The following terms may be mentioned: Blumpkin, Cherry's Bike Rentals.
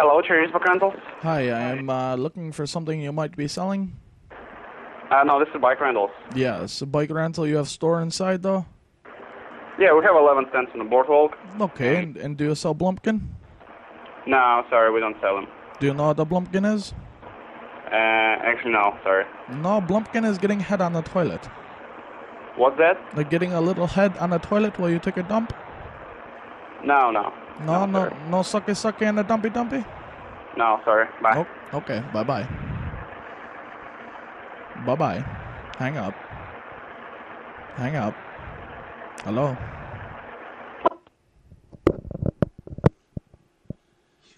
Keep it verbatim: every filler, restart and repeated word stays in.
Hello, Cherry's Bike Rentals. Hi, I'm uh, looking for something you might be selling. Uh, no, this is bike rentals. Yeah, it's a bike rental. You have store inside, though? Yeah, we have eleven stands on the boardwalk. Okay, and, and do you sell Blumpkin? No, sorry, we don't sell them. Do you know what a Blumpkin is? Uh, actually, no, sorry. No, Blumpkin is getting head on the toilet. What's that? Like getting a little head on the toilet while you take a dump? No, no. No, no, no, no sucky sucky and a dumpy dumpy? No, sorry. Bye. Nope. Okay, bye-bye. Bye-bye. Hang up. Hang up. Hello?